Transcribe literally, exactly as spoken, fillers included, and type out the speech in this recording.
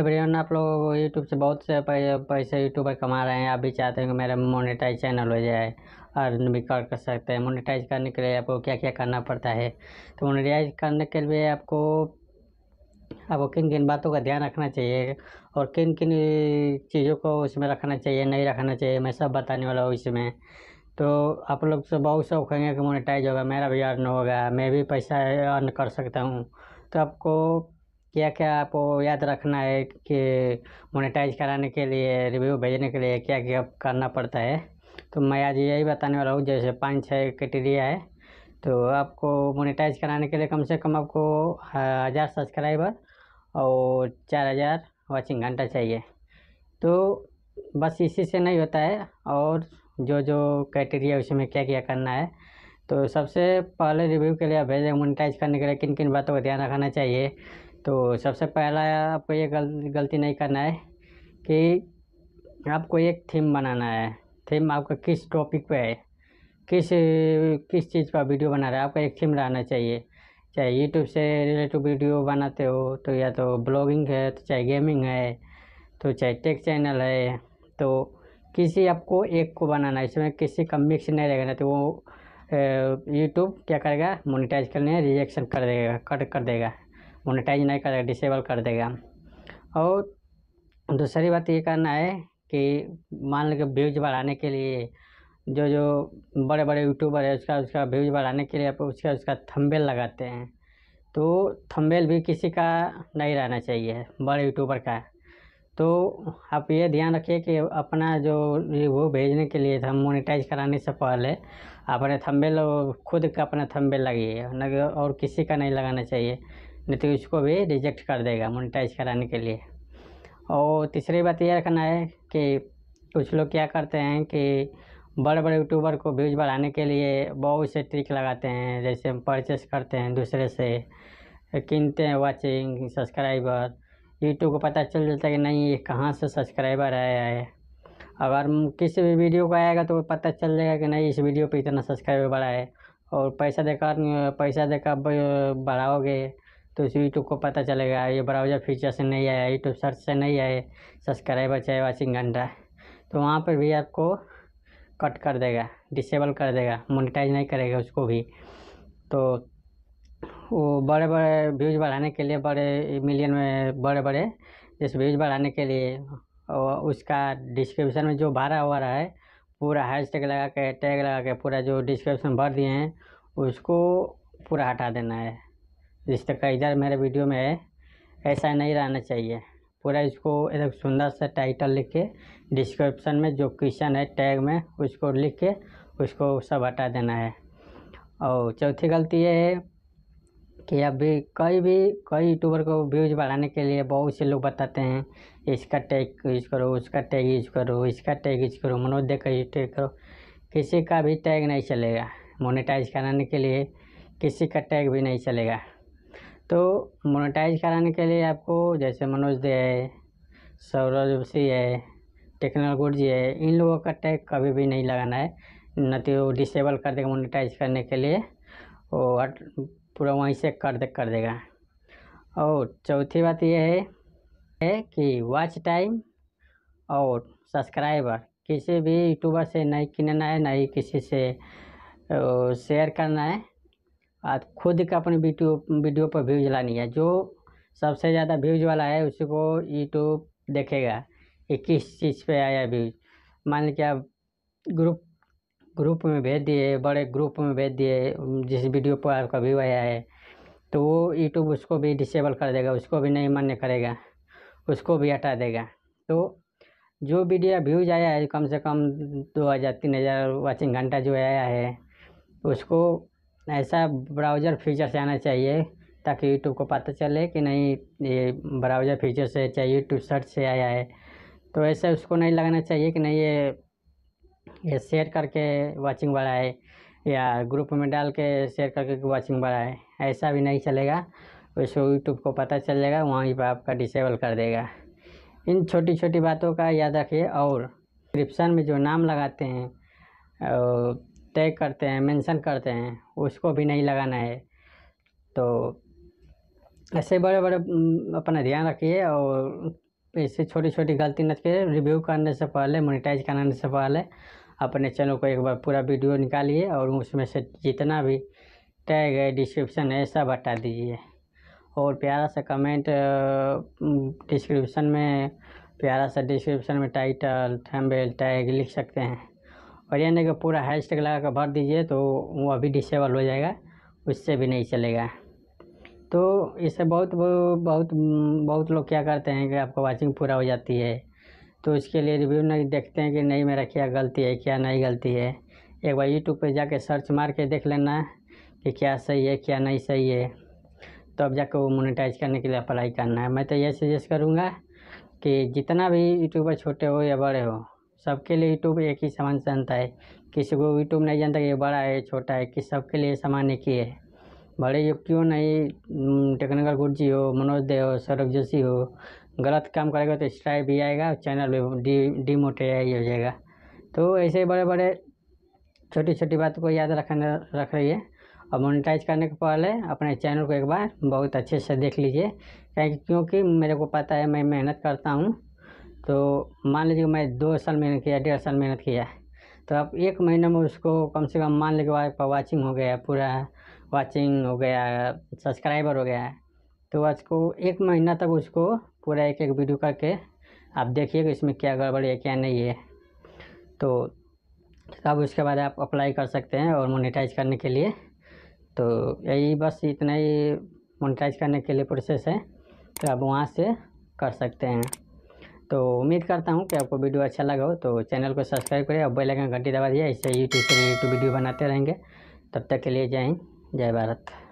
Everyone, आप लोग YouTube से बहुत से पैसे यूट्यूबर कमा रहे हैं। आप भी चाहते हैं कि मेरा मोनेटाइज चैनल हो जाए, अर्न भी कर सकते हैं। मोनेटाइज करने के लिए आपको क्या क्या करना पड़ता है? तो मोनेटाइज करने के लिए आपको आपको किन किन बातों का ध्यान रखना चाहिए और किन किन चीज़ों को उसमें रखना चाहिए, नहीं रखना चाहिए, मैं सब बताने वाला हूँ इसमें। तो आप लोग से बहुत शौक होंगे कि मोनेटाइज होगा, मेरा भी अर्न होगा, मैं भी पैसा अर्न कर सकता हूँ। तो आपको क्या क्या आपको याद रखना है कि मोनेटाइज कराने के लिए, रिव्यू भेजने के लिए क्या क्या करना पड़ता है, तो मैं आज यही बताने वाला हूँ। जैसे पाँच छः क्राइटेरिया है। तो आपको मोनेटाइज कराने के लिए कम से कम आपको हज़ार सब्सक्राइबर और चार हज़ार वॉचिंग घंटा चाहिए। तो बस इसी से नहीं होता है, और जो जो क्राइटेरिया उसमें क्या क्या करना है। तो सबसे पहले रिव्यू के लिए आप भेजें मोनेटाइज करने के लिए किन किन बातों का ध्यान रखना चाहिए। तो सबसे पहला आपको ये गल, गलती नहीं करना है कि आपको एक थीम बनाना है। थीम आपका किस टॉपिक पे है, किस किस चीज़ पर वीडियो बना रहे हैं, आपका एक थीम रहना चाहिए। चाहे यूट्यूब से रिलेटेड वीडियो बनाते हो तो, या तो ब्लॉगिंग है, तो चाहे गेमिंग है, तो चाहे टेक चैनल है, तो किसी आपको एक को बनाना है। इसमें किसी का मिक्स नहीं रहेगा ना, तो वो यूट्यूब क्या करेगा, मोनेटाइज करने रिजेक्शन कर देगा, कट कर देगा, मोनेटाइज नहीं करेगा, डिसेबल कर देगा। और दूसरी बात ये करना है कि मान लो व्यूज बढ़ाने के लिए जो जो बड़े बड़े यूट्यूबर है उसका उसका व्यूज बढ़ाने के लिए आप उसका उसका थंबनेल लगाते हैं। तो थंबनेल भी किसी का नहीं रहना चाहिए, बड़े यूट्यूबर का। तो आप ये ध्यान रखिए कि अपना जो रिव्यू भेजने के लिए था, मोनेटाइज कराने से पहले अपने थंबनेल खुद का अपना थंबनेल लगाइए, और किसी का नहीं लगाना चाहिए, नहीं तो उसको भी रिजेक्ट कर देगा मोनेटाइज कराने के लिए। और तीसरी बात यह रखना है कि कुछ लोग क्या करते हैं कि बड़े बड़े यूट्यूबर को व्यूज बढ़ाने के लिए बहुत से ट्रिक लगाते हैं। जैसे हम परचेस करते हैं दूसरे से, कीनते हैं वॉचिंग सब्सक्राइबर, यूट्यूब को पता चल जाता है कि नहीं ये कहाँ से सब्सक्राइबर आया है। अगर किसी भी वीडियो का आएगा तो पता चल जाएगा कि नहीं इस वीडियो पे इतना सब्सक्राइबर बढ़ा है, और पैसा देकर पैसा देकर बढ़ाओगे तो उस यूट्यूब को पता चलेगा ये ब्राउज़र फीचर से नहीं आया, यूट्यूब सर्च से नहीं आए सब्सक्राइबर, चाहे वॉचिंग घंटा। तो वहाँ पर भी आपको कट कर देगा, डिसेबल कर देगा, मोनेटाइज नहीं करेगा उसको भी। तो वो बड़े बड़े व्यूज बढ़ाने के लिए, बड़े मिलियन में बड़े बड़े जैसे व्यूज बढ़ाने के लिए, और उसका डिस्क्रिप्शन में जो भरा हुआ रहा है पूरा हैशटैग लगा के, टैग लगा के पूरा जो डिस्क्रिप्शन भर दिए हैं उसको पूरा हटा देना है। जिस तक इधर मेरे वीडियो में है ऐसा नहीं रहना चाहिए, पूरा इसको एक सुंदर सा टाइटल लिख के डिस्क्रिप्शन में जो क्वेश्चन है टैग में उसको लिख के उसको सब हटा देना है। और चौथी गलती ये है कि अब भी कई भी कई यूट्यूबर को व्यूज बढ़ाने के लिए बहुत से लोग बताते हैं इसका टैग यूज करो, उसका टैग यूज करो, इसका टैग यूज करो, मनोज दे का टैग करो। किसी का भी टैग नहीं चलेगा मोनेटाइज कराने के लिए, किसी का टैग भी नहीं चलेगा। तो मोनेटाइज कराने के लिए आपको जैसे मनोज दे है, सौरभ जोशी है, टेक्नल गुड जी है, इन लोगों का टैग कभी भी नहीं लगाना है, न तो वो डिसेबल कर देगा मोनेटाइज करने के लिए, और पूरा वहीं से कर दे कर देगा। और चौथी बात यह है, है कि वॉच टाइम और सब्सक्राइबर किसी भी यूट्यूबर से नहीं किनना है, नहीं किसी से शेयर करना है। आज खुद का अपने वीडियो वीडियो पर व्यूज लानी है। जो सबसे ज़्यादा व्यूज वाला है उसको यूट्यूब देखेगा कि किस चीज़ पे आया व्यूज। मान लीजिए आप ग्रुप ग्रुप में भेज दिए, बड़े ग्रुप में भेज दिए जिस वीडियो पर आपका व्यू आया है, तो वो यूट्यूब उसको भी डिसेबल कर देगा, उसको भी नहीं मान्य करेगा, उसको भी हटा देगा। तो जो वीडियो व्यूज आया है कम से कम दो हज़ार तीन हज़ार वॉचिंग घंटा जो आया है उसको ऐसा ब्राउज़र फीचर से आना चाहिए ताकि यूट्यूब को पता चले कि नहीं ये ब्राउज़र फीचर से, चाहे यूट्यूब सर्च से आया है। तो ऐसा उसको नहीं लगना चाहिए कि नहीं ये ये शेयर करके वॉचिंग बढ़ा है, या ग्रुप में डाल के शेयर करके वॉचिंग बढ़ा है, ऐसा भी नहीं चलेगा। उसको यूट्यूब को पता चल जाएगा, वहीं पर आपका डिसेबल कर देगा। इन छोटी छोटी बातों का याद रखिए। और डिस्क्रिप्शन में जो नाम लगाते हैं, टैग करते हैं, मेंशन करते हैं, उसको भी नहीं लगाना है। तो ऐसे बड़े बड़े अपना ध्यान रखिए। और ऐसे छोटी छोटी गलती न के रिव्यू करने से पहले, मोनेटाइज कराने से पहले अपने चैनल को एक बार पूरा वीडियो निकालिए और उसमें से जितना भी टैग है, डिस्क्रिप्शन है, सब हटा दीजिए। और प्यारा सा कमेंट डिस्क्रिप्शन में प्यारा सा डिस्क्रिप्शन में टाइटल, थंबनेल, टैग लिख सकते हैं। और यानी कि पूरा हैशटैग लगा कर भर दीजिए तो वो अभी डिसेबल हो जाएगा, उससे भी नहीं चलेगा। तो इससे बहुत बहुत बहुत लोग क्या करते हैं कि आपका वाचिंग पूरा हो जाती है तो इसके लिए रिव्यू नहीं देखते हैं कि नहीं मेरा क्या गलती है, क्या नहीं गलती है। एक बार यूट्यूब पर जाके सर्च मार के देख लेना कि क्या सही है, क्या नहीं सही है, तो अब जाकर वो मोनेटाइज करने के लिए अप्लाई करना है। मैं तो ये सजेस्ट करूँगा कि जितना भी यूट्यूबर छोटे हो या बड़े हो, सबके लिए यूट्यूब एक ही समान जानता है। किसी को यूट्यूब नहीं जानता कि ये बड़ा है, छोटा है, कि सबके लिए समान एक ही है। बड़े जो क्यों नहीं, टेक्निकल गुरुजी हो, मनोज दे हो, सौरभ जोशी हो, गलत काम करेगा तो स्ट्राइक भी आएगा और चैनल भी डिमोटिवेट हो जाएगा। तो ऐसे बड़े बड़े छोटी छोटी बातों को याद रखना रख रही है। और मोनेटाइज करने के पहले अपने चैनल को एक बार बहुत अच्छे से देख लीजिए, क्योंकि मेरे को पता है मैं मेहनत करता हूँ। तो मान लीजिए मैं दो साल मेहनत किया, डेढ़ साल मेहनत किया, तो आप एक महीने में उसको कम से कम मान लीजिए आपका वाचिंग हो गया, पूरा वाचिंग हो गया, सब्सक्राइबर हो गया, तो उसको एक महीना तक उसको पूरा एक एक वीडियो करके आप देखिए कि इसमें क्या गड़बड़ी है, क्या नहीं है। तो तब उसके बाद आप अप्लाई कर सकते हैं और मोनेटाइज करने के लिए। तो यही बस इतना ही मोनेटाइज करने के लिए प्रोसेस है, तो आप वहाँ से कर सकते हैं। तो उम्मीद करता हूँ कि आपको वीडियो अच्छा लगा हो, तो चैनल को सब्सक्राइब करें और बेल आइकन घंटी दबा दीजिए, इससे यूट्यूब से यूट्यूब वीडियो बनाते रहेंगे। तब तक के लिए जय हिंद, जय भारत।